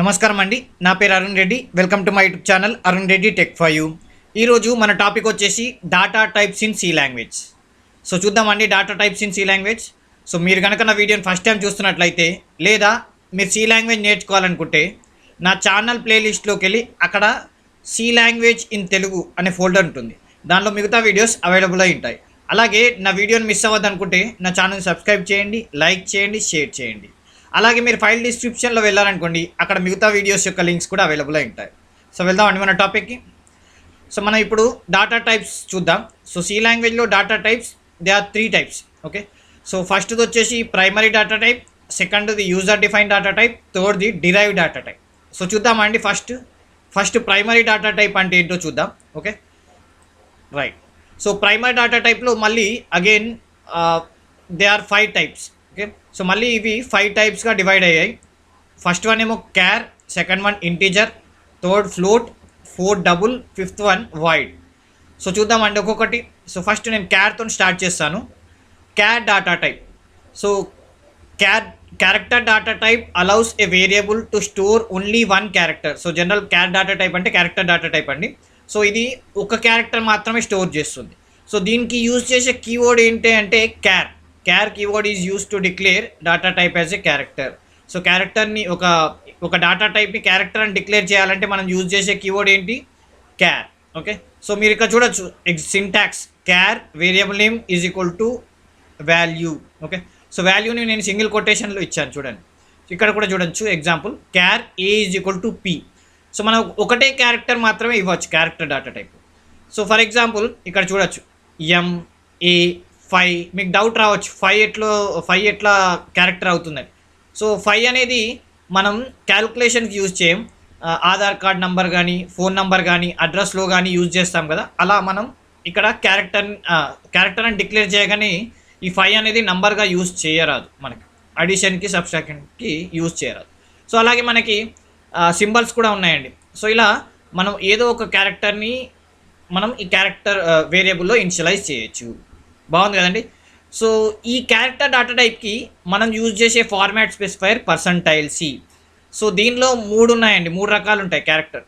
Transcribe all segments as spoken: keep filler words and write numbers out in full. నమస్కారం అండి, నా పేరు Arun Reddy. Welcome to my YouTube channel Arun Reddy tech for you. ఈరోజు మన టాపిక్ వచ్చేసి data types in C language. So చూద్దామండి data types in C language. So మీరు కనుక నా వీడియోని ఫస్ట్ టైం చూస్తున్నట్లయితే లేదా మీరు సి లాంగ్వేజ్ నేర్చుకోవాలనుకుంటే నా ఛానల్ ప్లేలిస్ట్లోకి వెళ్ళి అక్కడ సి లాంగ్వేజ్ ఇన్ తెలుగు అనే ఫోల్డర్ ఉంటుంది. దానిలో మిగతా వీడియోస్ అవైలబుల్ అయి ఉంటాయి. అలాగే నా వీడియోని మిస్ అవ్వద్దనుకుంటే నా ఛానల్ని సబ్స్క్రైబ్ చేయండి, లైక్ చేయండి, షేర్ చేయండి. అలాగే మీరు ఫైల్ డిస్క్రిప్షన్లో వెళ్ళారనుకోండి, అక్కడ మిగతా వీడియోస్ యొక్క లింక్స్ కూడా అవైలబుల్ అయి ఉంటాయి. సో వెళ్దామండి మన టాపిక్కి. సో మనం ఇప్పుడు డాటా టైప్స్ చూద్దాం. సో సి లాంగ్వేజ్లో data types they are three types. Okay, so ఫస్ట్ది వచ్చేసి ప్రైమరీ డాటా టైప్, సెకండ్ది యూజర్ డిఫైన్ డాటా టైప్, థర్డ్ది డిరైవ్ డాటా టైప్. సో చూద్దామండి first first primary data type అంటే ఏంటో చూద్దాం. Okay right. So primary data టైప్లో మళ్ళీ again they are five types. Okay, so మళ్ళీ ఇవి ఫైవ్ టైప్స్గా డివైడ్ అయ్యాయి. ఫస్ట్ వన్ ఏమో char, second one integer, third float, fourth double, fifth one void. So చూద్దామండి ఒక్కొక్కటి. సో ఫస్ట్ నేను క్యార్తో స్టార్ట్ చేస్తాను. Char data type. So char character data type allows a variable to store only one character. So general char data type అంటే character data type అండి. So ఇది ఒక character మాత్రమే స్టోర్ చేస్తుంది. సో దీనికి యూజ్ చేసే కీవర్డ్ ఏంటి అంటే char. Char keyword is use to declare data type as a character. So క్యారెక్టర్ని ఒక ఒక డాటా టైప్ని క్యారెక్టర్ అని డిక్లేర్ చేయాలంటే మనం యూజ్ చేసే కీవర్డ్ ఏంటి? క్యార్. ఓకే, సో మీరు ఇక్కడ చూడొచ్చు syntax. Char variable name is equal to value. Okay, so వాల్యూని నేను సింగిల్ కొటేషన్లో ఇచ్చాను చూడండి. ఇక్కడ కూడా చూడొచ్చు example char A is equal to P. So మనం ఒకటే క్యారెక్టర్ మాత్రమే ఇవ్వచ్చు character data type. So for example ఇక్కడ చూడొచ్చు ఎం ఏ ఫైవ్. మీకు డౌట్ రావచ్చు ఫైవ్ ఎట్లో ఫైవ్ ఎట్లా క్యారెక్టర్ అవుతుందని. సో ఫైవ్ అనేది మనం క్యాలిక్యులేషన్కి యూజ్ చేయం. ఆధార్ కార్డ్ నంబర్ కానీ ఫోన్ నంబర్ కానీ అడ్రస్లో కానీ యూజ్ చేస్తాం కదా, అలా మనం ఇక్కడ క్యారెక్టర్ క్యారెక్టర్ అని డిక్లేర్ చేయగానే ఈ ఫైవ్ అనేది నంబర్గా యూజ్ చేయరాదు, మనకి అడిషన్కి సబ్స్ట్రాక్షన్కి యూజ్ చేయరాదు. సో అలాగే మనకి సింబల్స్ కూడా ఉన్నాయండి. సో ఇలా మనం ఏదో ఒక క్యారెక్టర్ని మనం ఈ క్యారెక్టర్ వేరియబుల్లో ఇనిషియలైజ్ చేయొచ్చు. బాగుంది కదండి. సో ఈ క్యారెక్టర్ డాటా టైప్కి మనం యూజ్ చేసే format specifier percentile C. So దీనిలో మూడు ఉన్నాయండి, మూడు రకాలు ఉంటాయి క్యారెక్టర్.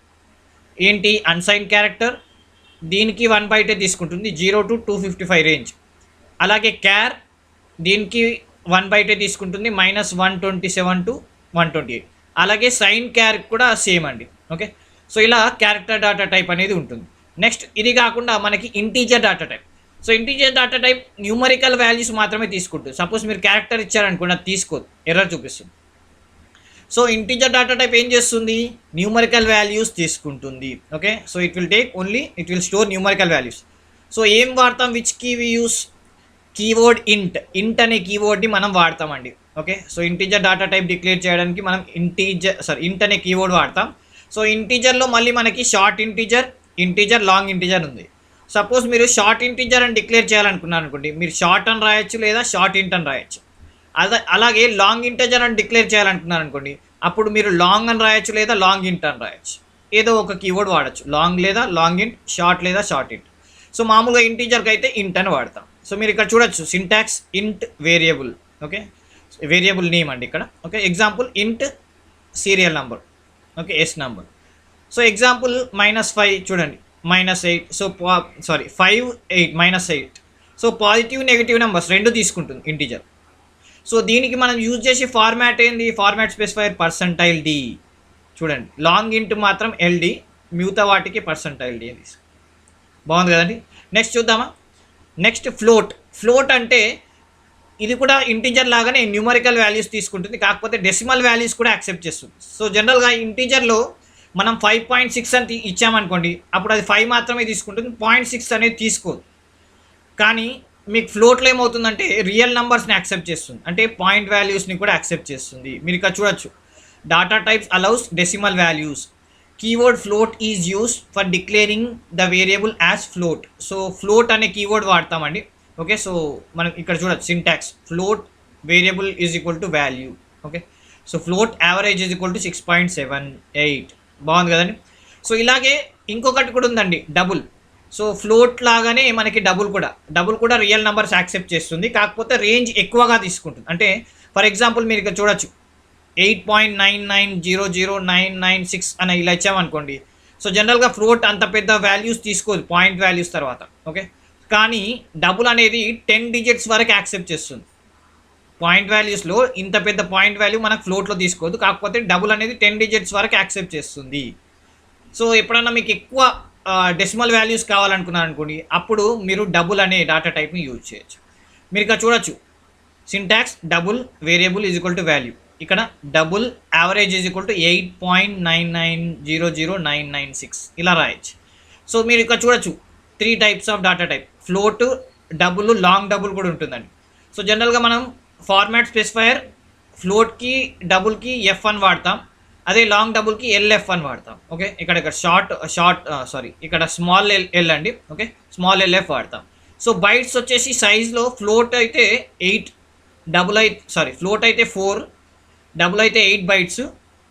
ఏంటి? అన్సైన్ క్యారెక్టర్, దీనికి వన్ బైటే తీసుకుంటుంది zero to two fifty five range. అలాగే క్యార్, దీనికి వన్ బైటే తీసుకుంటుంది minus one twenty seven to one twenty eight. అలాగే సైన్ క్యార్ కూడా సేమ్ అండి. ఓకే, సో ఇలా క్యారెక్టర్ డాటా టైప్ అనేది ఉంటుంది. నెక్స్ట్ ఇది కాకుండా మనకి integer data type. So integer data type numerical values మాత్రమే తీసుకుంటుంది. సపోజ్ మీరు క్యారెక్టర్ ఇచ్చారనుకోండి, అది తీసుకోదు, ఎర్రర్ చూపిస్తుంది. సో ఇంటీజర్ డాటా టైప్ ఏం చేస్తుంది? న్యూమరికల్ వాల్యూస్ తీసుకుంటుంది. Okay, so it will take only it will store numerical values. So ఏం వాడతాం? Which key we use? Keyword int. Int అనే కీవర్డ్ని మనం వాడతామండి. Okay, so integer data type declare చేయడానికి మనం ఇంటీజర్ సారీ ఇంట్ అనే కీవర్డ్ వాడతాం. సో ఇంటీజర్లో మళ్ళీ మనకి short integer, integer, long integer ఉంది. సపోజ్ మీరు షార్ట్ ఇంటీజర్ అని డిక్లేర్ చేయాలనుకున్నారు అనుకోండి, మీరు షార్ట్ అని రాయొచ్చు లేదా షార్ట్ ఇంట్ అని రాయొచ్చు. అలా అలాగే లాంగ్ ఇంటీజర్ అని డిక్లేర్ చేయాలనుకున్నారు అనుకోండి, అప్పుడు మీరు లాంగ్ అని రాయొచ్చు లేదా లాంగ్ ఇంట్ అని రాయొచ్చు. ఏదో ఒక కీవర్డ్ వాడచ్చు, లాంగ్ లేదా లాంగ్ ఇంట్, షార్ట్ లేదా షార్ట్ ఇంట్. సో మామూలుగా ఇంటీజర్కి అయితే ఇంట్ అని వాడతాం. సో మీరు ఇక్కడ చూడొచ్చు సింటాక్స్ ఇంట్ వేరియబుల్. ఓకే, వేరియబుల్ నేమ్ అండి ఇక్కడ. Okay, example int serial number. Okay, yes number. So example minus five చూడండి, మైనస్ ఎయిట్. సో పా sorry five eight minus eight. So positive negative numbers రెండు తీసుకుంటుంది ఇంటీజర్. సో దీనికి మనం use చేసే format ఏంది? Format specifier percentile D. చూడండి long int మాత్రం ఎల్డి, మిగతా వాటికి పర్సంటైల్ డి అని తీసుకుంటుంది. బాగుంది కదండి. నెక్స్ట్ చూద్దామా? Next float. ఫ్లోట్ అంటే ఇది కూడా ఇంటీజర్ లాగానే న్యూమరికల్ వాల్యూస్ తీసుకుంటుంది, కాకపోతే డెసిమల్ వాల్యూస్ కూడా యాక్సెప్ట్ చేస్తుంది. సో జనరల్గా ఇంటీజర్లో మనం ఫైవ్ పాయింట్ సిక్స్ అని ఇచ్చామనుకోండి, అప్పుడు అది ఫైవ్ మాత్రమే తీసుకుంటుంది, పాయింట్ సిక్స్ అనేది తీసుకోదు. కానీ మీకు ఫ్లోట్లో ఏమవుతుందంటే రియల్ నెంబర్స్ని యాక్సెప్ట్ చేస్తుంది, అంటే పాయింట్ వాల్యూస్ని కూడా యాక్సెప్ట్ చేస్తుంది. మీరు ఇక్కడ చూడొచ్చు data types allows decimal values. Keyword float is use for declaring the variable as float. So float అనే కీవర్డ్ వాడతామండి. ఓకే, సో మనం ఇక్కడ చూడొచ్చు syntax float variable is equal to value. Okay, so float average is equal to six point seven eight. బాగుంది కదండి. So ఇలాగే ఇంకొకటి కూడా ఉందండి డబుల్. సో ఫ్లోట్ లాగానే మనకి డబుల్ కూడా డబుల్ కూడా రియల్ నెంబర్స్ యాక్సెప్ట్ చేస్తుంది, కాకపోతే రేంజ్ ఎక్కువగా తీసుకుంటుంది. అంటే ఫర్ ఎగ్జాంపుల్ మీరు ఇక్కడ చూడొచ్చు eight point nine nine zero zero nine nine six అని ఇలా ఇచ్చామనుకోండి. సో జనరల్గా ఫ్లోట్ అంత పెద్ద వాల్యూస్ తీసుకోదు పాయింట్ వాల్యూస్ తర్వాత, ఓకే. కానీ డబుల్ అనేది టెన్ డిజిట్స్ వరకు యాక్సెప్ట్ చేస్తుంది. పాయింట్ వాల్యూస్లో ఇంత పెద్ద పాయింట్ వాల్యూ మనకు ఫ్లోట్లో తీసుకోదు, కాకపోతే డబుల్ అనేది టెన్ డిజిట్స్ వరకు యాక్సెప్ట్ చేస్తుంది. సో ఎప్పుడన్నా మీకు ఎక్కువ డెసిమల్ వాల్యూస్ కావాలనుకున్నారు అనుకోండి, అప్పుడు మీరు డబుల్ అనే డేటా టైప్ని యూజ్ చేయొచ్చు. మీరు ఇక్కడ చూడొచ్చు syntax double variable is equal to value, ఇక్కడ double average is equal to eight point nine nine zero zero nine nine six ఇలా రాయొచ్చు. సో మీరు ఇక్కడ చూడొచ్చు three types of data type, float, double, long double కూడా ఉంటుందండి. So జనరల్గా మనం ఫార్మాట్ స్పెసిఫైయర్ ఫ్లోట్కి డబుల్కి ఎఫ్ అని వాడతాం, అదే లాంగ్ డబుల్కి ఎల్ఎఫ్ అని వాడతాం, ఓకే. ఇక్కడ ఇక్కడ షార్ట్ షార్ట్ సారీ ఇక్కడ స్మాల్ ఎల్ ఎల్ అండి, ఓకే, స్మాల్ ఎల్ఎఫ్ వాడతాం. సో బైట్స్ వచ్చేసి సైజ్లో ఫ్లోట్ అయితే ఎయిట్, డబుల్ అయితే సారీ ఫ్లోట్ అయితే ఫోర్, డబుల్ అయితే ఎయిట్ బైట్స్,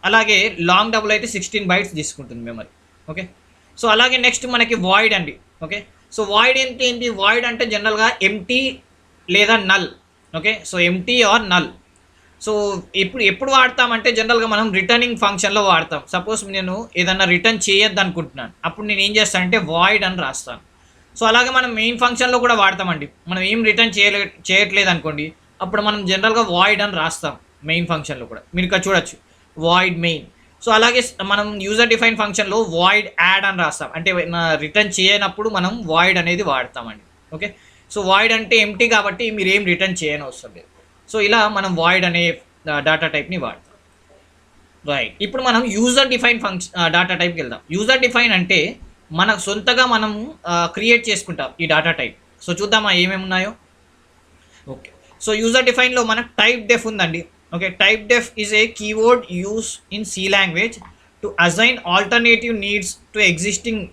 అలాగే లాంగ్ డబుల్ అయితే సిక్స్టీన్ బైట్స్ తీసుకుంటుంది మెమరీ, ఓకే. సో అలాగే నెక్స్ట్ మనకి వాయిడ్ అండి, ఓకే. సో వాయిడ్ ఏంటి ఏంటి వాయిడ్ అంటే జనరల్గా ఎంటీ లేదా null, okay. So empty or null. So ఇప్పుడు ఎప్పుడు వాడతామంటే జనరల్గా మనం రిటర్నింగ్ ఫంక్షన్లో వాడతాం. సపోజ్ నేను ఏదన్నా రిటర్న్ చేయొద్దు అనుకుంటున్నాను, అప్పుడు నేను ఏం చేస్తానంటే వాయిడ్ అని రాస్తాను. సో అలాగే మనం మెయిన్ ఫంక్షన్లో కూడా వాడతామండి, మనం ఏం రిటర్న్ చేయలే చేయట్లేదు అనుకోండి, అప్పుడు మనం జనరల్గా వాయిడ్ అని రాస్తాం మెయిన్ ఫంక్షన్లో కూడా. మీరు ఇక్కడ చూడొచ్చు వాయిడ్ మెయిన్. సో అలాగే మనం యూజర్ డిఫైన్ ఫంక్షన్లో వాయిడ్ యాడ్ అని రాస్తాం, అంటే రిటర్న్ చేయనప్పుడు మనం వాయిడ్ అనేది వాడతామండి, ఓకే. సో వాయిడ్ అంటే ఎంటీ కాబట్టి మీరు ఏం రిటర్న్ చేయని అవసరం లేదు. సో ఇలా మనం వాయిడ్ అనే డేటా టైప్ని వాడతాం, రైట్. ఇప్పుడు మనం యూజర్ డిఫైన్ ఫంక్షన్ డేటా టైప్కి వెళ్దాం. యూజర్ డిఫైన్ అంటే మన సొంతగా మనం క్రియేట్ చేసుకుంటాం ఈ డేటా టైప్. సో చూద్దామా ఏమేమి ఉన్నాయో, ఓకే. సో యూజర్ డిఫైన్లో మనకు టైప్ డెఫ్ ఉందండి, okay. Typedef is a keyword use in C language to assign alternative needs to existing.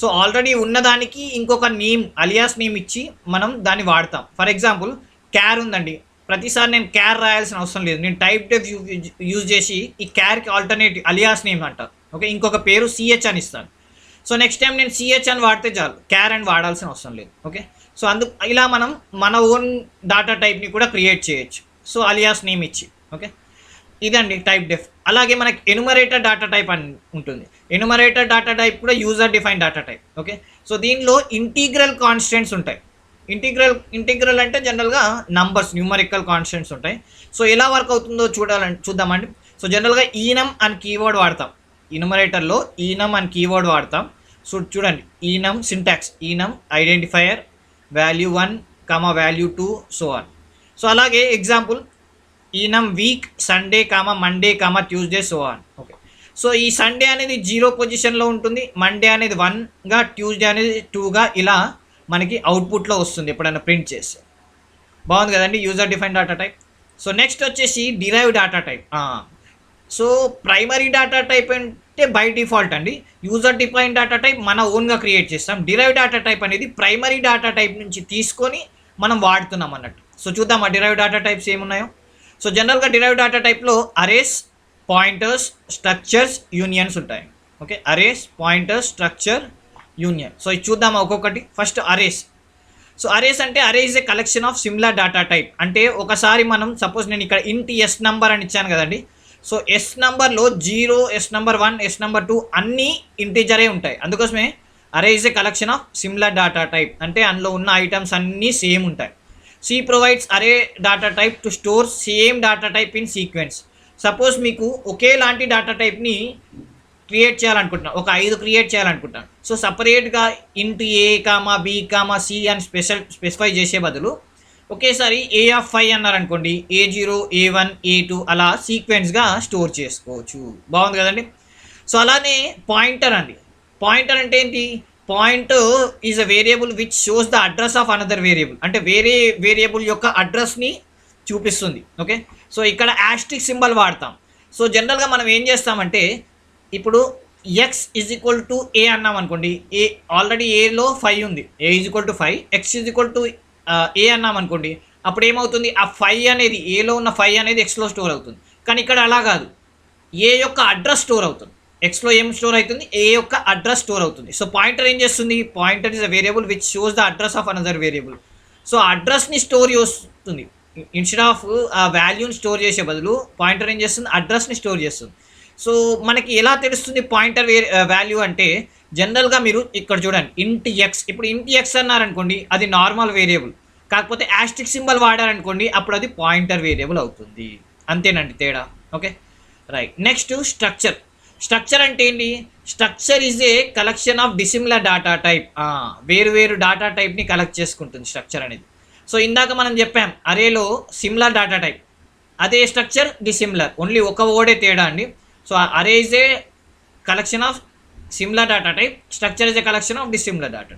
So already ఉన్నదానికి ఇంకొక నేమ్ అలియాస్ నేమ్ ఇచ్చి మనం దాన్ని వాడతాం. ఫర్ ఎగ్జాంపుల్ క్యార్ ఉందండి, ప్రతిసారి నేను క్యార్ రాయాల్సిన అవసరం లేదు, నేను టైప్ డెఫ్ యూజ్ చేసి ఈ క్యార్కి ఆల్టర్నేటివ్ అలియాస్ నేమ్ అంటారు, ఓకే. ఇంకొక పేరు సిహెచ్ అని ఇస్తాను. సో నెక్స్ట్ టైం నేను సిహెచ్ అని వాడితే చాలు, క్యార్ అని వాడాల్సిన అవసరం లేదు, ఓకే. సో అందు ఇలా మనం మన ఓన్ డేటా టైప్ని కూడా క్రియేట్ చేయొచ్చు, సో అలియాస్ నేమ్ ఇచ్చి, ఓకే. ఇదండి టైప్ డెఫ్. అలాగే మనకి ఎనుమరేటర్ డేటా టైప్ అని ఉంటుంది. ఎనుమరేటర్ డేటా టైప్ కూడా user define data type, okay. So దీనిలో ఇంటిగ్రల్ కాన్స్టెంట్స్ ఉంటాయి. ఇంటిగ్రల్ ఇంటిగ్రల్ అంటే జనరల్గా నంబర్స్ న్యూమరికల్ కాన్స్టెంట్స్ ఉంటాయి. సో ఎలా వర్క్ అవుతుందో చూడాలంటే చూద్దామండి. సో జనరల్గా ఈనమ్ అని కీవర్డ్ వాడతాం, ఎనుమరేటర్లో ఈనమ్ అని కీవర్డ్ వాడతాం. సో చూడండి enum syntax enum identifier value one comma value two so on. So అలాగే example enum week Sunday comma Monday comma Tuesday so on, okay. So ఈ సండే అనేది జీరో పొజిషన్లో ఉంటుంది, మండే అనేది వన్గా, ట్యూస్డే అనేది టూగా ఇలా మనకి అవుట్పుట్లో వస్తుంది ఎప్పుడైనా ప్రింట్ చేస్తే. బాగుంది కదండి user define data type. So next వచ్చేసి derive data type. So primary data type అంటే బై డిఫాల్ట్ అండి, యూజర్ డిఫైన్ డేటా టైప్ మన ఓన్గా క్రియేట్ చేస్తాం. డిరైవ్ డేటా టైప్ అనేది ప్రైమరీ డేటా టైప్ నుంచి తీసుకొని మనం వాడుతున్నాం అన్నట్టు. సో చూద్దాం ఆ డిరైవ్ డేటా టైప్స్ ఏమున్నాయో. సో జనరల్గా డిరైవ్ డేటా టైప్లో అరేస్, పాయింటర్స్, స్ట్రక్చర్స్, యూనియన్స్ ఉంటాయి, okay. Arrays, pointers, structure, union. So ఇది చూద్దామా ఒక్కొక్కటి. First arrays. సో అరేస్ అంటే arrays a collection of similar data type. అంటే ఒకసారి మనం సపోజ్ నేను ఇక్కడ ఇంట్ ఎస్ నెంబర్ అని ఇచ్చాను కదండి. సో ఎస్ నెంబర్లో zero, S number one, S number two అన్నీ ఇంటీజరే ఉంటాయి. అందుకోసమే arrays a collection of similar data type అంటే అందులో ఉన్న ఐటమ్స్ అన్నీ సేమ్ ఉంటాయి. C provides array data type to store same data type in sequence. Suppose మీకు ఒకేలాంటి డేటా టైప్ని క్రియేట్ చేయాలనుకుంటున్నాను, ఒక ఐదు క్రియేట్ చేయాలనుకుంటున్నాను. సో సపరేట్గా int A comma B comma C అని స్పెషల్ స్పెసిఫై చేసే బదులు ఒకేసారి ఏ ఆఫ్ ఫైవ్ అన్నారనుకోండి, A zero, A one, A two అలా సీక్వెన్స్గా స్టోర్ చేసుకోవచ్చు. బాగుంది కదండి. సో అలానే పాయింటర్ అండి. పాయింటర్ అంటే ఏంటి? Point is a variable which shows the address of another variable. అంటే వేరే వేరియబుల్ యొక్క అడ్రస్ని చూపిస్తుంది, ఓకే. సో ఇక్కడ యాస్ట్రిక్ సింబల్ వాడతాం. సో జనరల్గా మనం ఏం చేస్తామంటే ఇప్పుడు X is equal to A అన్నాం అనుకోండి, ఏ ఆల్రెడీ ఏలో ఫైవ్ ఉంది, A is equal to five, X is equal to A అన్నాం అనుకోండి, అప్పుడు ఏమవుతుంది ఆ ఫైవ్ అనేది ఏలో ఉన్న ఫైవ్ అనేది ఎక్స్లో స్టోర్ అవుతుంది. కానీ ఇక్కడ అలా కాదు, ఏ యొక్క అడ్రస్ స్టోర్ అవుతుంది. ఎక్స్లో ఏం స్టోర్ అవుతుంది? ఏ యొక్క అడ్రస్ స్టోర్ అవుతుంది. సో పాయింటర్ ఏం చేస్తుంది? Pointer is a variable which shows the address of another variable. So అడ్రస్ని స్టోర్ చేస్తుంది. instead of a value ni store chese badalu pointer em chestundi address ni store chestundi. So manaki ela telustundi pointer value ante general ga meeru ikkada chudandi int x, ippudu int x annaru anukondi adi normal variable, kakapothe asterisk symbol vaadaru anukondi appudu adi pointer variable avutundi, antenandi teda. Okay, right. Next to structure. Structure ante endi? Structure is a collection of dissimilar data type. Ah, veru veru data type ni collect chestuntundi structure anedi. So ఇందాక మనం చెప్పాం అరేలో similar data type, అదే structure dissimilar, only ఒక ఓడే తేడా అండి. So array is a collection of similar data type, structure is a collection of dissimilar data.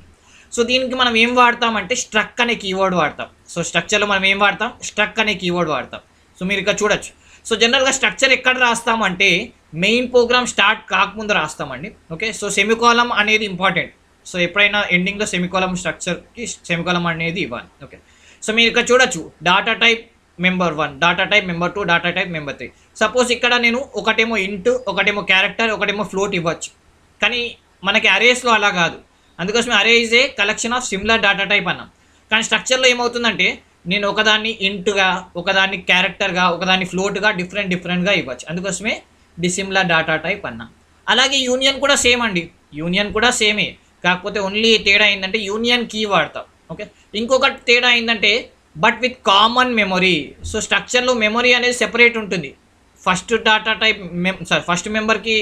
So దీనికి మనం ఏం వాడతామంటే స్ట్రక్ అనే కీవర్డ్ వాడతాం. సో స్ట్రక్చర్లో మనం ఏం వాడతాం? స్ట్రక్ అనే కీవర్డ్ వాడతాం. సో మీరు ఇక్కడ చూడొచ్చు. సో జనరల్గా స్ట్రక్చర్ ఎక్కడ రాస్తామంటే మెయిన్ ప్రోగ్రామ్ స్టార్ట్ కాకముందు రాస్తామండి. ఓకే, సో సెమికోలం అనేది ఇంపార్టెంట్. సో ఎప్పుడైనా ఎండింగ్లో సెమికోలం స్ట్రక్చర్కి సెమికోలం అనేది ఇవ్వాలి. ఓకే, సో మీరు ఇక్కడ చూడొచ్చు data type member one, data type member two, data type member three. Suppose ఇక్కడ నేను ఒకటేమో ఇంటు, ఒకటేమో క్యారెక్టర్, ఒకటేమో ఫ్లోట్ ఇవ్వచ్చు, కానీ మనకి అరేస్లో అలా కాదు. అందుకోసమే array is a collection of similar data type అన్నాం. కానీ స్ట్రక్చర్లో ఏమవుతుందంటే నేను ఒకదాన్ని ఇంటుగా, ఒకదాన్ని క్యారెక్టర్గా, ఒకదాన్ని ఫ్లోట్గా డిఫరెంట్ డిఫరెంట్గా ఇవ్వచ్చు. అందుకోసమే డిసిమిలర్ డాటా టైప్ అన్నాం. అలాగే యూనియన్ కూడా సేమ్ అండి, యూనియన్ కూడా సేమే, కాకపోతే ఓన్లీ తేడా ఏంటంటే యూనియన్ కీ వాడతాం. ఓకే, ఇంకొకటి తేడా ఏంటంటే but with common memory. So స్ట్రక్చర్లో మెమొరీ అనేది సెపరేట్ ఉంటుంది. First data type mem sorry first మెంబర్కి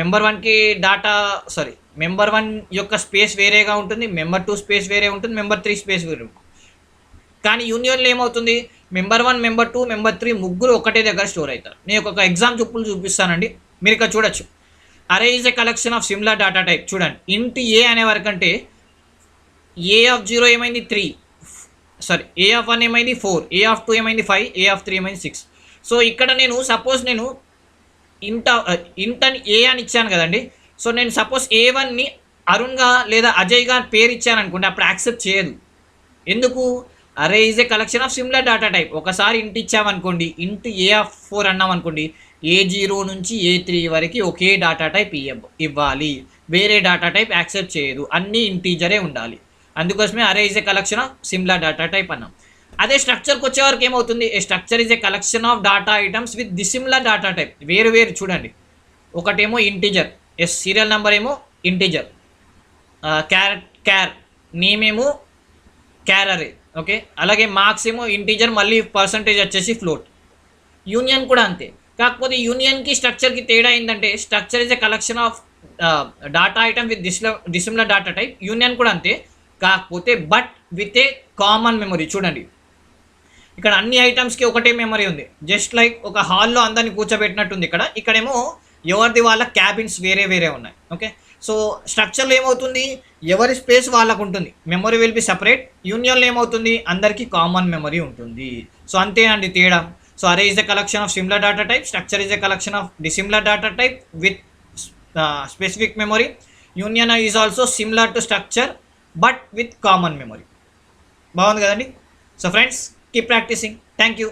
మెంబర్ వన్కి డాటా సారీ మెంబర్ వన్ యొక్క స్పేస్ వేరేగా ఉంటుంది, మెంబర్ టూ స్పేస్ వేరే ఉంటుంది, మెంబర్ త్రీ స్పేస్ వేరే ఉంటుంది. కానీ యూనియన్లో ఏమవుతుంది, member one, member two, member three ముగ్గురు ఒకటే దగ్గర స్టోర్ అవుతారు. నేను ఒక ఎగ్జామ్ చూపులు చూపిస్తానండి, మీరు ఇక్కడ చూడొచ్చు. Array is a collection of similar data type. చూడండి ఇంట్ ఏ అనే వరకు అంటే ఏ ఆఫ్ జీరో ఏమైంది three, sorry a of one ఏమైంది ఫోర్, ఏ ఆఫ్ టూ ఏమైంది ఫైవ్, ఏ ఆఫ్ త్రీ ఏమైంది సిక్స్. సో ఇక్కడ నేను సపోజ్ నేను ఇంట ఇంట్ అని ఏ అని ఇచ్చాను కదండి. సో నేను సపోజ్ ఏ వన్ని అరుణ్గా లేదా అజయ్గా పేరు ఇచ్చాను అనుకోండి, అప్పుడు యాక్సెప్ట్ చేయదు. ఎందుకు? Array is a collection of similar data type. ఒకసారి ఇంట్ ఇచ్చామనుకోండి, ఇంట్ ఏ ఆఫ్ ఫోర్ అన్నాం అనుకోండి, ఏ జీరో నుంచి ఏ త్రీ వరకు ఒకే డాటా టైప్ ఇవ్వాలి, వేరే డాటా టైప్ యాక్సెప్ట్ చేయదు, అన్నీ ఇంటీజరే ఉండాలి. అందుకోసమే array is a collection of similar data type అన్నాం. అదే స్ట్రక్చర్కి వచ్చేవరకు ఏమవుతుంది, a structure is a collection of data items with dissimilar data type. వేరు వేరు చూడండి, ఒకటేమో ఇంటీజర్ ఎస్, సీరియల్ నెంబర్ ఏమో ఇంటీజర్, క్యార్ క్యార్ నేమ్ ఏమో క్యార్ అరే. ఓకే, అలాగే మార్క్స్ ఏమో ఇంటీజర్, మళ్ళీ పర్సంటేజ్ వచ్చేసి ఫ్లోట్. యూనియన్ కూడా అంతే, కాకపోతే యూనియన్కి స్ట్రక్చర్కి తేడా ఏంటంటే structure is a collection of data item with dissimilar data type. Union కూడా అంతే, కాకపోతే but with a common memory. చూడండి ఇక్కడ అన్ని ఐటమ్స్కి ఒకటే మెమరీ ఉంది, జస్ట్ లైక్ ఒక హాల్లో అందరినీ కూర్చోబెట్టినట్టుంది. ఇక్కడ ఇక్కడేమో ఎవరిది వాళ్ళ క్యాబిన్స్ వేరే వేరే ఉన్నాయి. ఓకే, సో స్ట్రక్చర్లో ఏమవుతుంది, ఎవరి స్పేస్ వాళ్ళకు ఉంటుంది, మెమరీ విల్ బి సపరేట్. యూనియన్లో ఏమవుతుంది, అందరికీ కామన్ మెమరీ ఉంటుంది. సో అంతేనండి తేడా. So array is the collection of similar data type, structure is the collection of dissimilar data type with specific memory. Union is also similar to structure but with common memory. బాగుంది కదండి. So friends, keep practising. Thank you.